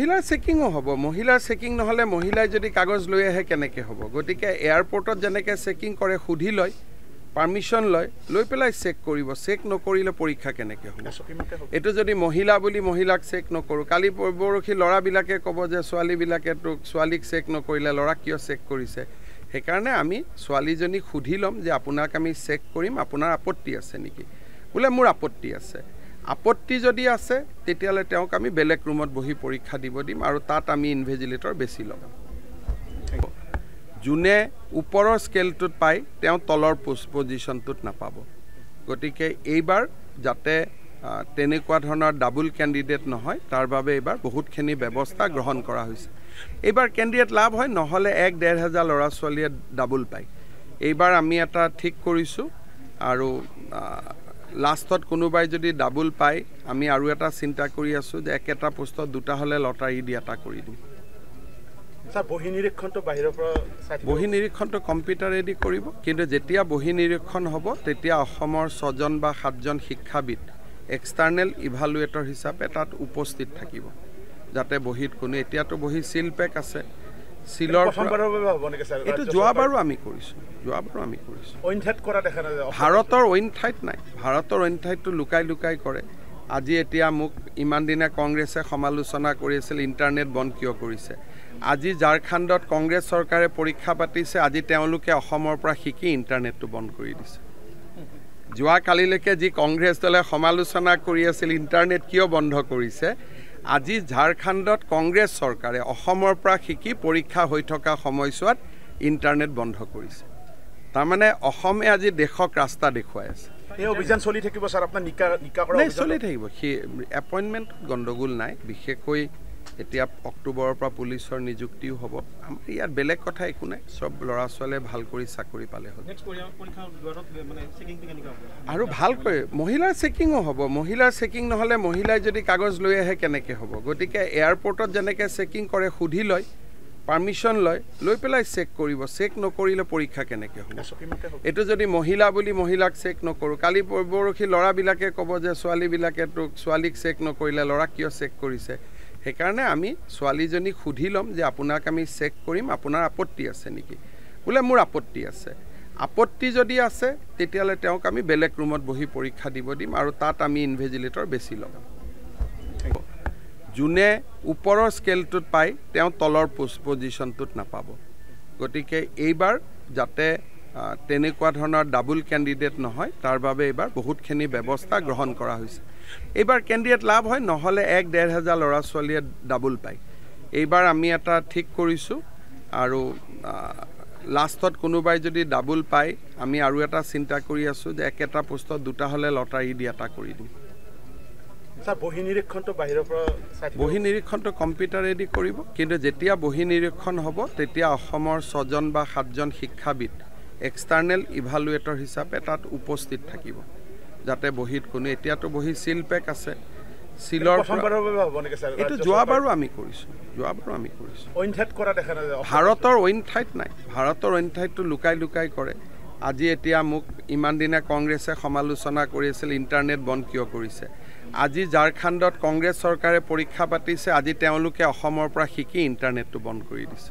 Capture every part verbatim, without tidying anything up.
মহিলাৰ চেকিংও হ'ব মহিলাৰ চেকিং নহলে মহিলাই যদি কাগজ লৈ আহে কেনেকে হ'ব গটিকে এয়াৰপোৰ্টত জনেকে চেকিং কৰে খুধি লয় পাৰমিশন লয় লৈ পেলাই চেক কৰিব চেক নকৰিলে পৰীক্ষা কেনেকে হ'ব এটো যদি মহিলা বুলি মহিলাক চেক নকৰো কালি পৰবৰখি লৰা বিলাকে কব যে সোৱালী বিলাকে টক সোৱালীক চেক নকৰিলে লৰা কিয় চেক কৰিছে হে কাৰণে আমি সোৱালীজনী খুধি লম যে আপোনাক আমি চেক কৰিম আপোনাৰ আপত্তি আছে নেকি বুলে মোৰ আপত্তি আছে আপত্তি যদি আছে তেতিয়ালে তেওঁক আমি বেলেগ ৰুমত বহি পৰীক্ষা দিব দিম আৰু তাত আমি ইনভেজিলেটৰ বেছি লম জুনে ওপৰৰ স্কেলটোত পাই তেওঁ তলৰ পজিশনটোত নাপাব গটিকে এইবাৰ যাতে তেনেকুৱা ধৰণৰ ডাবল ক্যান্ডিডেট নহয় তাৰ বাবে এইবাৰ বহুতখিনি ব্যৱস্থা গ্ৰহণ কৰা হৈছে এইবাৰ ক্যান্ডিডেট লাভ হয় নহলে এক ডেৰ হাজাৰ লৰা ছোৱালীয়ে ডাবল পায় এইবাৰ আমি এটা ঠিক কৰিছো আৰু লাস্টত কোনোবাই যদি ডাবল পাই আমি আৰু এটা চিন্তা কৰি আছো যে একটা পোষ্টত দুটা হলে লটাৰী দিয়াটা কৰি দিম স্যাৰ বহি নিৰীক্ষণটো বাহিৰৰ পৰা বহি নিৰীক্ষণটো কম্পিউটাৰেদি কৰিব কিন্তু যেতিয়া বহি নিৰীক্ষণ হ'ব তেতিয়া অসমৰ ছজন বা সাতজন শিক্ষাবিদ এক্সটাৰ্নেল ইভালুৱেটৰ হিচাপে তাত উপস্থিত থাকিব যাতে বহিত কোনো এতিয়াতো বহি সিল পেক আছে সিলৰ এটো যোৱাবাৰো আমি কৰিছো যোৱাবাৰো আমি কৰিছো অইন ঠাইত কৰা দেখা নাই ভাৰতৰ অইন ঠাইত নাই ভাৰতৰ অইন ঠাইতটো লুকাই লুকাই কৰে আজি এতিয়া মোক ইমান দিনে কংগ্ৰেছে সমালোচনা কৰিছিল ইন্টাৰনেট বন্ধ কিয় কৰিছে আজি জাৰখণ্ডত কংগ্ৰেছ চৰকাৰে পৰীক্ষা পাতিছে আজি তেওঁলোকে অসমৰ পৰা শিকি ইন্টাৰনেটটো বন্ধ কৰি দিছে যোৱা কালিলৈকে যি কংগ্ৰেছ দলে সমালোচনা কৰি আছিল ইন্টাৰনেট কিয় বন্ধ কৰিছে আজি ঝাৰখণ্ডত কংগ্ৰেছ চৰকাৰে অসমৰ পৰা শিকি পৰীক্ষা হৈ থকা সময়ছোৱাত ইন্টাৰনেট বন্ধ কৰিছে তাৰ মানে অসমে আজি দেশক ৰাস্তা দেখুৱাই আছে এই অভিযান চলি থাকিব স্যাৰ আপনা নিকা নিকা কৰা অভিযান চলি থাকিব কি এপয়েন্টমেন্ট গণ্ডগোল নাই বিশেষকৈ এতিয়া অক্টোবৰৰ পৰা পুলিচৰ নিযুক্তিও হ'ব আমাৰ ইয়াত বেলেগ কথা একো নাই সব লৰা ছোৱালে ভাল কৰি চাকৰি পালে হ'ল নেক্সট কৰি আমাৰ পৰীক্ষা দুৱাৰত মানে চেকিং কেনেকৈ হ'ব আৰু ভাল কৰি মহিলাৰ চেকিংও হ'ব মহিলাৰ চেকিং নহলে মহিলাই যদি কাগজ লৈ আহে কেনেকে হ'ব গটিকে এয়াৰপোৰ্টত জনেকে চেকিং কৰে খুধি লয় পাৰমিশন লয় লৈ পেলাই চেক কৰিব চেক নকৰিলে পৰীক্ষা কেনেকে হ'ব এটো যদি মহিলা বুলি মহিলাক চেক নকৰো কালি পৰবৰখি লৰা বিলাকে কব যে সোৱালী বিলাকে টক সোৱালীক চেক নকৰিলে লৰা কিয় চেক কৰিছে হে কাৰণে আমি সোৱালীজনী খুধি লম যে আপোনাক আমি চেক কৰিম আপোনাৰ আপত্তি আছে নেকি বুলে মোৰ আপত্তি আছে আপত্তি যদি আছে তেতিয়ালে তেওঁক আমি বেলেগ ৰুমত বহি পৰীক্ষা দিব দিম আৰু তাত আমি ইনভেজিলেটৰ বেছি লম জুনে ওপৰৰ স্কেলটোত পাই তেওঁ তলৰ পজিশনটোত নাপাব গটিকে এইবাৰ যাতে তেনেকুৱা ধৰণৰ ডাবল ক্যান্ডিডেট নহয় তাৰ বাবে এইবাৰ বহুতখিনি ব্যৱস্থা গ্ৰহণ কৰা হৈছে এইবাৰ ক্যান্ডিডেট লাভ হয় নহলে এক ডেৰ হাজাৰ লৰা ছোৱালীয়ে ডাবল পায় এইবাৰ আমি এটা ঠিক কৰিছো আৰু লাস্টত কোনোবাই যদি ডাবল পাই আমি আৰু এটা চিন্তা কৰি আছো যে একটা পোষ্টত দুটা হলে লটাৰী দিয়াটা কৰি দিম স্যাৰ বহি নিৰীক্ষণটো বাহিৰৰ পৰা বহি নিৰীক্ষণটো কম্পিউটাৰেদি কৰিব কিন্তু যেতিয়া বহি নিৰীক্ষণ হ'ব তেতিয়া অসমৰ ছজন বা সাতজন শিক্ষাবিদ এক্সটাৰ্নেল ইভালুৱেটৰ হিচাপে তাত উপস্থিত থাকিব যাতে বহিত কোনো এতিয়াতো বহি সিল পেক আছে সিলৰ এটো যোৱাবাৰো আমি কৰিছো যোৱাবাৰো আমি কৰিছো অইন ঠাইত কৰা দেখা নাই ভাৰতৰ অইন ঠাইত নাই ভাৰতৰ অইন ঠাইতটো লুকাই লুকাই কৰে আজি এতিয়া মোক ইমান দিনে কংগ্ৰেছে সমালোচনা কৰিছিল ইন্টাৰনেট বন্ধ কিয় কৰিছে আজি জাৰখণ্ডত কংগ্ৰেছ চৰকাৰে পৰীক্ষা পাতিছে আজি তেওঁলোকে অসমৰ পৰা শিকি ইন্টাৰনেটটো বন্ধ কৰি দিছে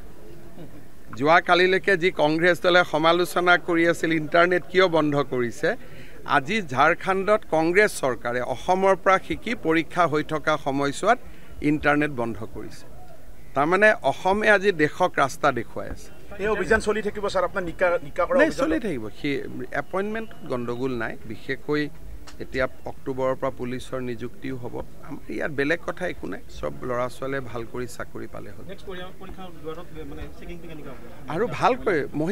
যোৱা কালিলৈকে যি কংগ্ৰেছ দলে সমালোচনা কৰি আছিল ইন্টাৰনেট কিয় বন্ধ কৰিছে আজি ঝাৰখণ্ডত কংগ্ৰেছ চৰকাৰে অসমৰ পৰা শিকি পৰীক্ষা হৈ থকা সময়ছোৱাত ইন্টাৰনেট বন্ধ কৰিছে তাৰ মানে অসমে আজি দেশক ৰাস্তা দেখুৱাই আছে এই অভিযান চলি থাকিব স্যাৰ আপনা নিকা নিকা কৰা অভিযান চলি থাকিব কি এপয়েন্টমেন্ট গণ্ডগোল নাই বিশেষকৈ এতিয়া অক্টোবৰৰ পৰা পুলিচৰ নিযুক্তিও হ'ব আমাৰ ইয়াত বেলেগ কথা একো নাই সব লৰা ছোৱালে ভাল কৰি চাকৰি পালে হ'ল নেক্সট কৰি আমাৰ পৰীক্ষা দুৱাৰত মানে চেকিং কেনেকৈ হ'ব আৰু ভাল কৰি